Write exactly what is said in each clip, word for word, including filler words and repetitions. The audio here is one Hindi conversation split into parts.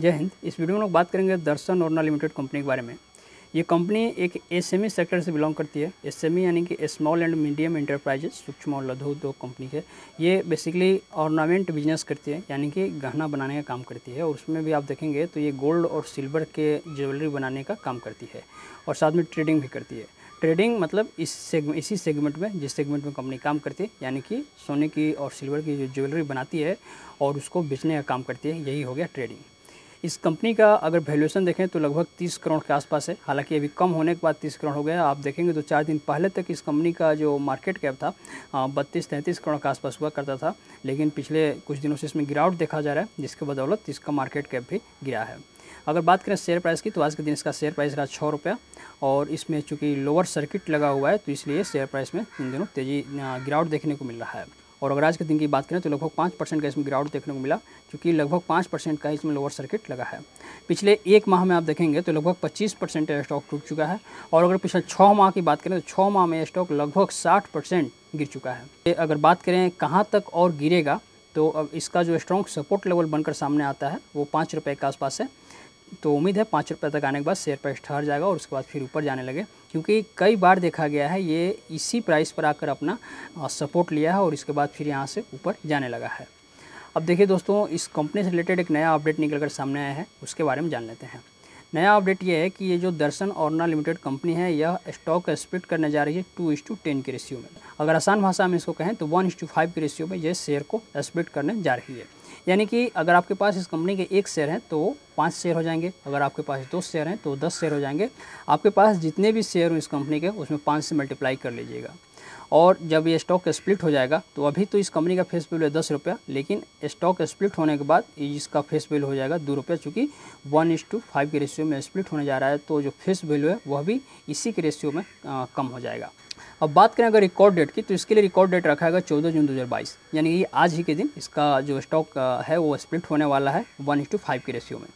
जय हिंद। इस वीडियो में लोग बात करेंगे दर्शन ओरना लिमिटेड कंपनी के बारे में। ये कंपनी एक एसएमई सेक्टर से बिलोंग करती है। एसएमई यानी कि स्मॉल एंड मीडियम एंटरप्राइजेज, सूक्ष्म और लघु उद्योग कंपनी है। ये बेसिकली ऑर्नामेंट बिजनेस करती है, यानी कि गहना बनाने का काम करती है। और उसमें भी आप देखेंगे तो ये गोल्ड और सिल्वर के ज्वेलरी बनाने का काम करती है और साथ में ट्रेडिंग भी करती है। ट्रेडिंग मतलब इस सेगमेंट इसी सेगमेंट में जिस सेगमेंट में कंपनी काम करती है, यानी कि सोने की और सिल्वर की जो ज्वेलरी बनाती है और उसको बेचने का काम करती है, यही हो गया ट्रेडिंग। इस कंपनी का अगर वैल्यूएशन देखें तो लगभग तीस करोड़ के आसपास है। हालांकि अभी कम होने के बाद तीस करोड़ हो गया। आप देखेंगे तो चार दिन पहले तक इस कंपनी का जो मार्केट कैप था बत्तीस तैंतीस करोड़ के आसपास हुआ करता था, लेकिन पिछले कुछ दिनों से इसमें गिरावट देखा जा रहा है, जिसके बदौलत इसका मार्केट कैप भी गिरा है। अगर बात करें शेयर प्राइस की तो आज के दिन इसका शेयर प्राइस रहा छः रुपया, और इसमें चूँकि लोअर सर्किट लगा हुआ है तो इसलिए शेयर प्राइस में इन दिनों तेज़ी गिरावट देखने को मिल रहा है। और अगर आज के दिन की बात करें तो लगभग पाँच परसेंट का इसमें गिरावट देखने को मिला, क्योंकि लगभग पाँच परसेंट का इसमें लोअर सर्किट लगा है। पिछले एक माह में आप देखेंगे तो लगभग पच्चीस परसेंट स्टॉक टूट चुका है, और अगर पिछले छः माह की बात करें तो छः माह में स्टॉक लगभग साठ परसेंट गिर चुका है। अगर बात करें कहाँ तक और गिरेगा तो अब इसका जो स्ट्रॉन्ग सपोर्ट लेवल बनकर सामने आता है वो पाँच रुपये के आसपास है। तो उम्मीद है पाँच रुपये तक आने के बाद शेयर प्राइस ठहर जाएगा और उसके बाद फिर ऊपर जाने लगे, क्योंकि कई बार देखा गया है ये इसी प्राइस पर आकर अपना सपोर्ट लिया है और इसके बाद फिर यहाँ से ऊपर जाने लगा है। अब देखिए दोस्तों, इस कंपनी से रिलेटेड एक नया अपडेट निकल कर सामने आया है, उसके बारे में जान लेते हैं। नया अपडेट ये है कि ये जो दर्शन ओरना लिमिटेड कंपनी है यह स्टॉक स्प्लिट करने जा रही है टू इस टू टेन के रेशियो में। अगर आसान भाषा में इसको कहें तो वन इस टू फाइव के रेशियो में यह शेयर को स्प्लिट करने जा रही है। यानी कि अगर आपके पास इस कंपनी के एक शेयर हैं तो पाँच शेयर हो जाएंगे, अगर आपके पास दो शेयर हैं तो दस शेयर हो जाएंगे। आपके पास जितने भी शेयर हो इस कंपनी के उसमें पाँच से मल्टीप्लाई कर लीजिएगा, और जब ये स्टॉक स्प्लिट हो जाएगा तो अभी तो इस कंपनी का फेस वैल्यू है दस रुपया, लेकिन स्टॉक स्प्लिट होने के बाद इसका फेस वैल्यू हो जाएगा दो रुपया, चूँकि वन इस टू फाइव के रेशियो में स्प्लिट होने जा रहा है तो जो फेस वैल्यू है वह भी इसी के रेशियो में आ, कम हो जाएगा। अब बात करें अगर रिकॉर्ड डेट की तो इसके लिए रिकॉर्ड डेट रखा है चौदह जून दो हज़ार बाईस, यानी कि आज ही के दिन इसका जो स्टॉक है वो स्प्लिट होने वाला है वन इस टू फाइव के रेशियो में।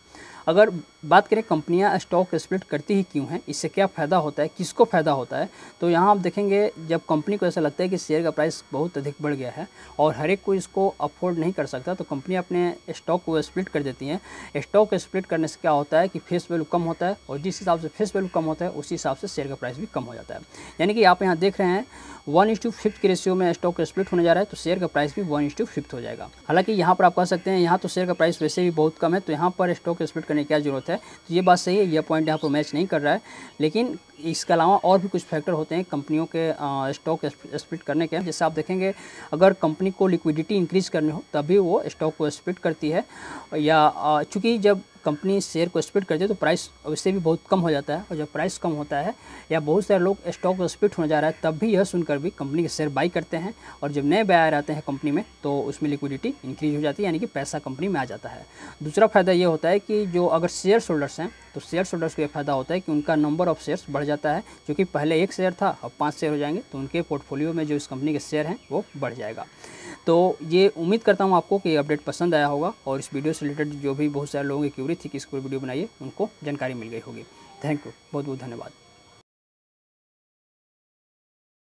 अगर बात करें कंपनियां स्टॉक स्प्लिट करती ही क्यों हैं, इससे क्या फ़ायदा होता है, किसको फ़ायदा होता है, तो यहाँ आप देखेंगे जब कंपनी को ऐसा लगता है कि शेयर का प्राइस बहुत अधिक बढ़ गया है और हर एक कोई इसको अफोर्ड नहीं कर सकता तो कंपनी अपने स्टॉक को स्प्लिट कर देती हैं। स्टॉक स्प्लिट करने से क्या होता है कि फेस वैल्यू कम होता है, और जिस हिसाब से फेस वैल्यू कम होता है उसी हिसाब से शेयर का प्राइस भी कम हो जाता है। यानी कि आप यहाँ देख रहे हैं वन इस टू फिफ्थ के रेशियो में स्टॉक स्प्लिट होने जा रहा है तो शेयर का प्राइस भी वन इस टू फिफ्थ हो जाएगा। हालांकि यहाँ पर आप कह सकते हैं यहाँ तो शेयर का प्राइस वैसे भी बहुत कम है तो यहाँ पर स्टॉक स्प्लिट करने की क्या जरूरत है, तो ये बात सही है, यह पॉइंट यहाँ पर मैच नहीं कर रहा है। लेकिन इसके अलावा और भी कुछ फैक्टर होते हैं कंपनियों के स्टॉक स्प्लिट करने के। जैसे आप देखेंगे अगर कंपनी को लिक्विडिटी इंक्रीज करनी हो तभी वो स्टॉक को स्प्लिट करती है, या चूँकि जब कंपनी शेयर को स्प्लिट करती है तो प्राइस उससे भी बहुत कम हो जाता है, और जब प्राइस कम होता है या बहुत सारे लोग स्टॉक को स्प्लिट होने जा रहा है तब भी यह सुनकर भी कंपनी के शेयर बाई करते हैं, और जब नए बायर आते हैं कंपनी में तो उसमें लिक्विडिटी इंक्रीज हो जाती है, यानी कि पैसा कंपनी में आ जाता है। दूसरा फायदा ये होता है कि जो अगर शेयर होल्डर्स हैं तो शेयर होल्डर्स को यह फायदा होता है कि उनका नंबर ऑफ शेयर्स बढ़ जाता है, क्योंकि पहले एक शेयर था अब पाँच शेयर हो जाएंगे तो उनके पोर्टफोलियो में जो इस कंपनी के शेयर हैं वो बढ़ जाएगा। तो ये उम्मीद करता हूँ आपको कि ये अपडेट पसंद आया होगा, और इस वीडियो से रिलेटेड जो भी बहुत सारे लोगों की क्यूरी थी कि इसको वीडियो बनाइए उनको जानकारी मिल गई होगी। थैंक यू, बहुत बहुत धन्यवाद।